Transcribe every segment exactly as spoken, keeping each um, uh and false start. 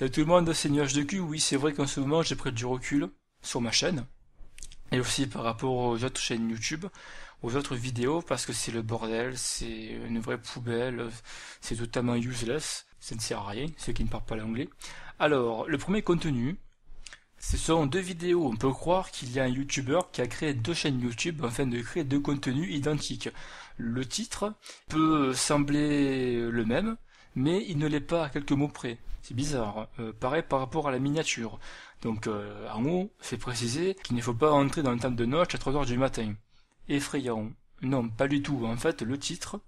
Salut tout le monde, c'est Nuagedecube. Oui, c'est vrai qu'en ce moment j'ai pris du recul sur ma chaîne et aussi par rapport aux autres chaînes YouTube, aux autres vidéos, parce que c'est le bordel, c'est une vraie poubelle, c'est totalement useless, ça ne sert à rien, ceux qui ne parlent pas l'anglais. Alors, le premier contenu, ce sont deux vidéos. On peut croire qu'il y a un YouTuber qui a créé deux chaînes YouTube afin de créer deux contenus identiques. Le titre peut sembler le même, mais il ne l'est pas à quelques mots près. C'est bizarre. Euh, pareil par rapport à la miniature. Donc, euh, en haut, c'est précisé qu'il ne faut pas entrer dans le temple de Notch à trois heures du matin. Effrayant. Non, pas du tout. En fait, le titre,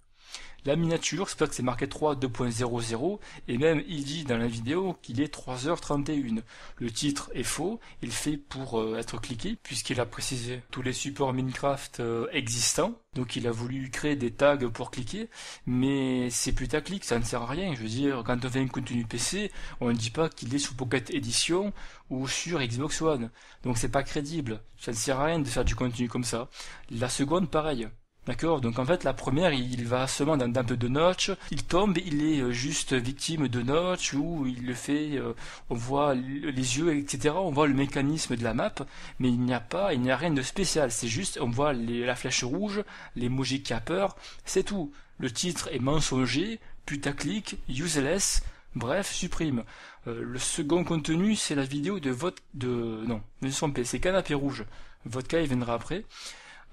la miniature, c'est pas que c'est marqué trois deux point zéro zéro, et même il dit dans la vidéo qu'il est trois heures trente et une. Le titre est faux, il fait pour euh, être cliqué, puisqu'il a précisé tous les supports Minecraft euh, existants, donc il a voulu créer des tags pour cliquer, mais c'est putaclic, ça ne sert à rien. Je veux dire, quand on fait un contenu P C, on ne dit pas qu'il est sous Pocket Edition ou sur Xbox One, donc c'est pas crédible, ça ne sert à rien de faire du contenu comme ça. La seconde, pareil. D'accord, donc en fait la première, il va seulement dans le temple de Notch, il tombe, il est juste victime de Notch, ou il le fait, euh, on voit les yeux, et cetera, on voit le mécanisme de la map, mais il n'y a pas, il n'y a rien de spécial, c'est juste, on voit les, la flèche rouge, l'emoji qui a peur, c'est tout. Le titre est mensonger, putaclic, useless, bref, supprime. Euh, le second contenu, c'est la vidéo de vote, de, non, de son P C, canapé rouge, Vodka, il viendra après.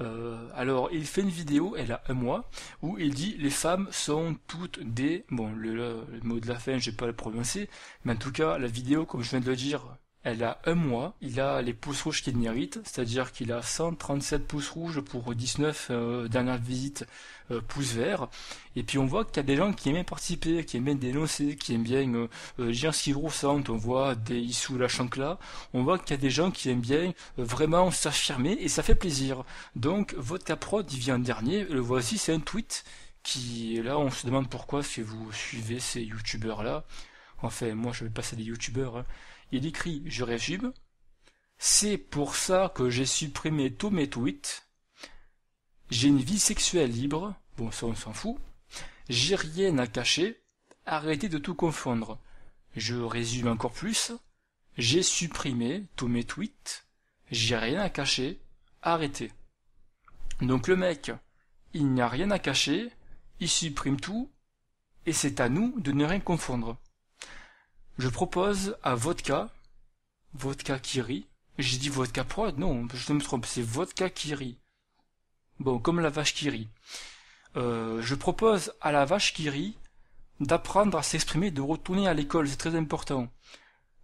Euh, alors, il fait une vidéo, elle a un mois, où il dit les femmes sont toutes des... Bon, le, le, le mot de la fin, je vais pas le prononcer, mais en tout cas, la vidéo, comme je viens de le dire, elle a un mois, il a les pouces rouges qu'il mérite, c'est-à-dire qu'il a cent trente-sept pouces rouges pour dix-neuf euh, dernières visites euh, pouces verts, et puis on voit qu'il y a des gens qui aiment participer, qui aiment dénoncer, qui aiment bien euh, euh, dire ce qu'ils ressentent, on voit des issues la chancla, on voit qu'il y a des gens qui aiment bien euh, vraiment s'affirmer, et ça fait plaisir. Donc, Vodkaprod, il vient dernier, le voici, c'est un tweet, qui, là, on se demande pourquoi si vous suivez ces youtubeurs-là. Enfin, moi, je vais passer des youtubeurs, hein. Il écrit, je résume, c'est pour ça que j'ai supprimé tous mes tweets, j'ai une vie sexuelle libre, bon ça on s'en fout, j'ai rien à cacher, arrêtez de tout confondre. Je résume encore plus, j'ai supprimé tous mes tweets, j'ai rien à cacher, arrêtez. Donc le mec, il n'y a rien à cacher, il supprime tout, et c'est à nous de ne rien confondre. Je propose à Vodka, Vodkiri, j'ai dit Vodkaprod, non, je me trompe, c'est Vodkiri. Bon, comme la vache Kiri. Euh, je propose à la vache Kiri d'apprendre à s'exprimer, de retourner à l'école, c'est très important.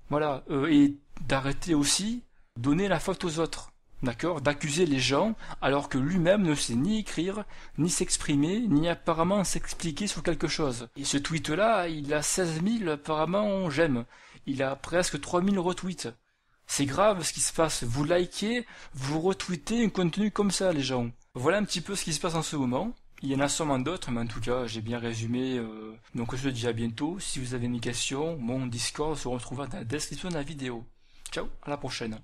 Voilà, euh, et d'arrêter aussi, donner la faute aux autres, d'accord, d'accuser les gens, alors que lui-même ne sait ni écrire, ni s'exprimer, ni apparemment s'expliquer sur quelque chose. Et ce tweet-là, il a seize mille apparemment j'aime. Il a presque trois mille retweets. C'est grave ce qui se passe. Vous likez, vous retweetez un contenu comme ça, les gens. Voilà un petit peu ce qui se passe en ce moment. Il y en a sûrement d'autres, mais en tout cas, j'ai bien résumé. Euh... Donc je te dis à bientôt. Si vous avez des questions, mon Discord se retrouvera dans la description de la vidéo. Ciao, à la prochaine.